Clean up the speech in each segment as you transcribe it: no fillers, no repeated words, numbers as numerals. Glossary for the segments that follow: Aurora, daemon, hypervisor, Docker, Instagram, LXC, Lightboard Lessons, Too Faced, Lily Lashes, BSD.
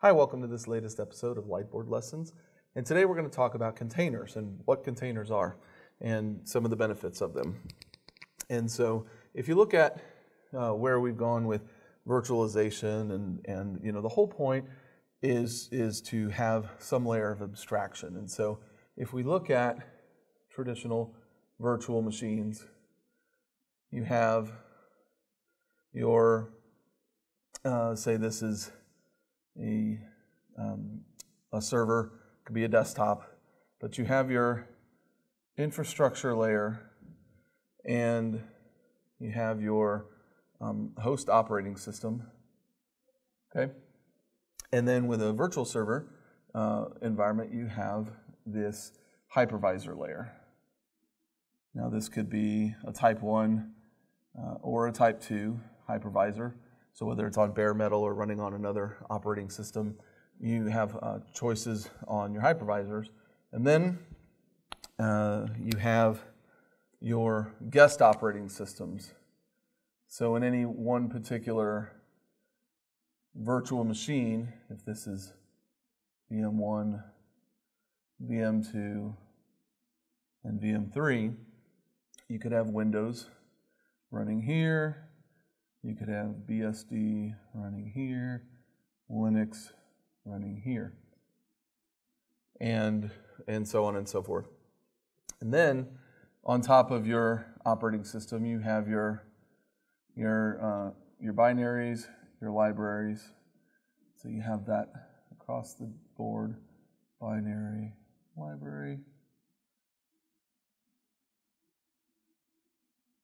Hi, welcome to this latest episode of Lightboard Lessons. And today we're going to talk about containers and what containers are and some of the benefits of them. And so if you look at where we've gone with virtualization and you know, the whole point is to have some layer of abstraction. And so if we look at traditional virtual machines, you have your, say this is a server, could be a desktop, but you have your infrastructure layer and you have your host operating system, okay? And then with a virtual server environment, you have this hypervisor layer. Now this could be a type 1 or a type 2 hypervisor. So whether it's on bare metal or running on another operating system, you have choices on your hypervisors. And then you have your guest operating systems. So in any one particular virtual machine, if this is VM1, VM2, and VM3, you could have Windows running here. You could have BSD running here, Linux running here, and so on and so forth. And then on top of your operating system, you have your binaries, your libraries. So you have that across the board, binary, library,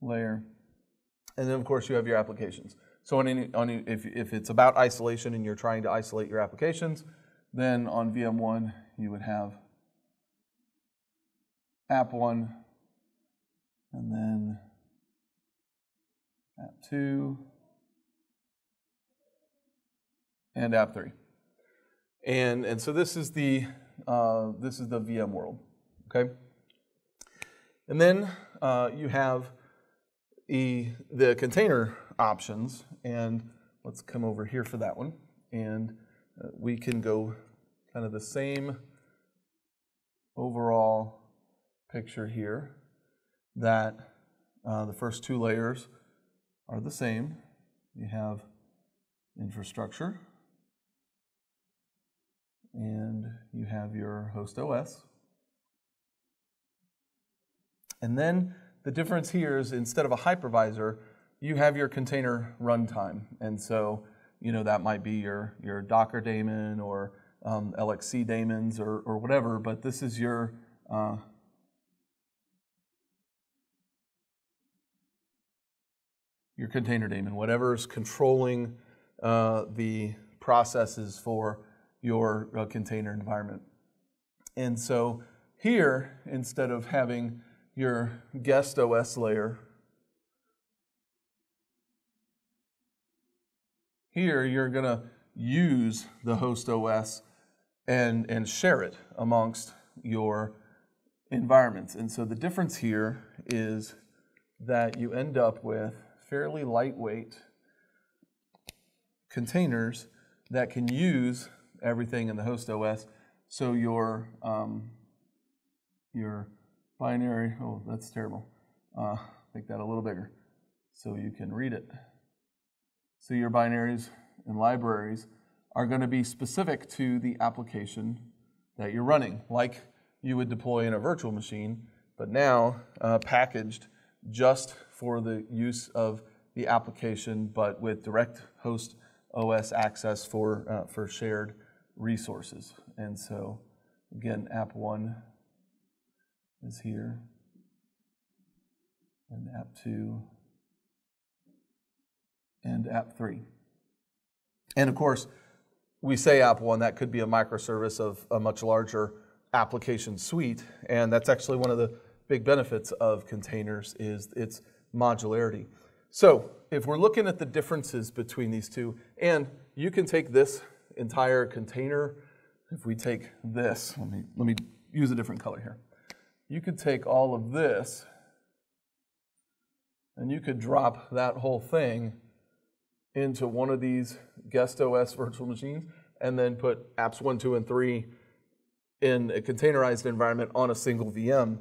layer. And then, of course, you have your applications. So if it's about isolation and you're trying to isolate your applications, then on VM1, you would have app1, and then app2, and app3. And so this is the VM world, okay? And then you have the container options, and let's come over here for that one, and we can go kind of the same overall picture here, that the first two layers are the same. You have infrastructure and you have your host OS, and then the difference here is instead of a hypervisor, you have your container runtime. And so, you know, that might be your Docker daemon or LXC daemons or whatever, but this is your container daemon, whatever's controlling the processes for your container environment. And so here, instead of having your guest OS layer, here you're going to use the host OS and share it amongst your environments. And so the difference here is that you end up with fairly lightweight containers that can use everything in the host OS. So your binary, oh, that's terrible. Make that a little bigger so you can read it. So your binaries and libraries are going to be specific to the application that you're running, like you would deploy in a virtual machine, but now packaged just for the use of the application, but with direct host OS access for shared resources. And so, again, app1 is here, and app2, and app3. And of course, we say app1, that could be a microservice of a much larger application suite, and that's actually one of the big benefits of containers is its modularity. So if we're looking at the differences between these two, and you can take this entire container, if we take this, let me use a different color here. You could take all of this and you could drop that whole thing into one of these guest OS virtual machines and then put apps 1, 2, and 3 in a containerized environment on a single VM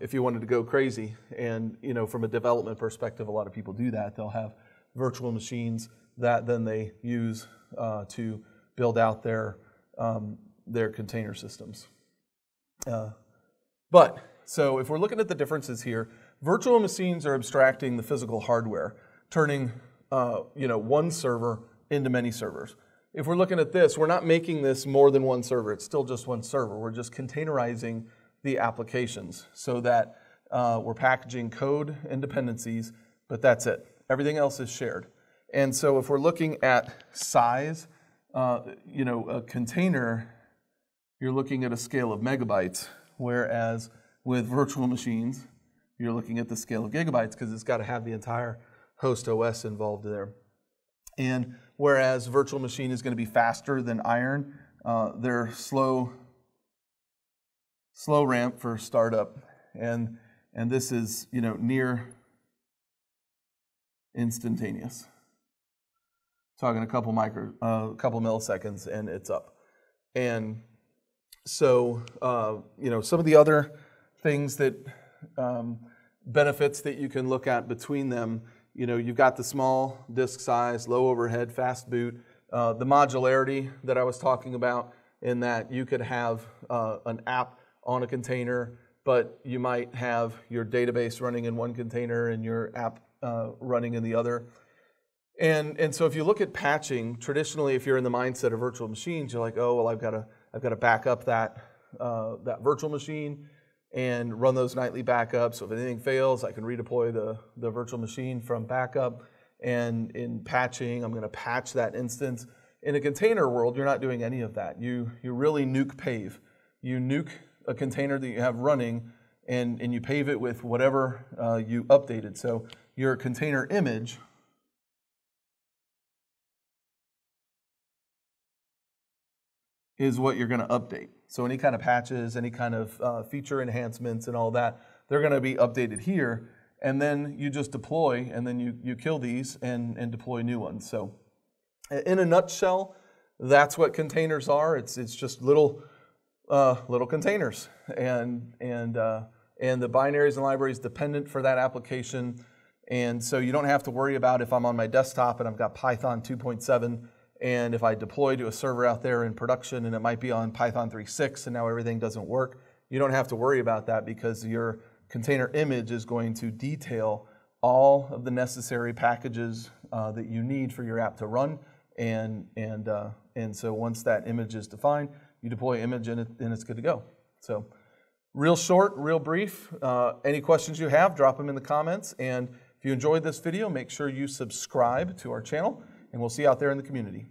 if you wanted to go crazy. And you know, from a development perspective, a lot of people do that. They'll have virtual machines that then they use to build out their container systems. But so if we're looking at the differences here, virtual machines are abstracting the physical hardware, turning one server into many servers. If we're looking at this, we're not making this more than one server. It's still just one server. We're just containerizing the applications so that we're packaging code and dependencies, but that's it. Everything else is shared. And so if we're looking at size, a container, you're looking at a scale of megabytes, whereas with virtual machines, you're looking at the scale of gigabytes because it's got to have the entire host OS involved there. And whereas virtual machine is going to be faster than Iron, they're slow ramp for startup, and this is near instantaneous. Talking a couple milliseconds and it's up. And so some of the other things that benefits that you can look at between them. You've got the small disk size, low overhead, fast boot, the modularity that I was talking about, in that you could have an app on a container, but you might have your database running in one container and your app running in the other. And so if you look at patching, traditionally if you're in the mindset of virtual machines, you're like, oh, well, I've got to back up that virtual machine and run those nightly backups. So if anything fails, I can redeploy the virtual machine from backup. And in patching, I'm going to patch that instance. In a container world, you're not doing any of that. You really nuke pave. You nuke a container that you have running, and you pave it with whatever you updated. So your container image is what you're going to update. So any kind of patches, any kind of feature enhancements and all that, they're going to be updated here. And then you just deploy, and then you kill these and deploy new ones. So in a nutshell, that's what containers are. It's just little containers. And the binaries and libraries dependent for that application. And so you don't have to worry about if I'm on my desktop and I've got Python 2.7, and if I deploy to a server out there in production and it might be on Python 3.6 and now everything doesn't work, you don't have to worry about that because your container image is going to detail all of the necessary packages that you need for your app to run. And so once that image is defined, you deploy image and it's good to go. So real short, real brief. Any questions you have, drop them in the comments. And if you enjoyed this video, make sure you subscribe to our channel. And we'll see you out there in the community.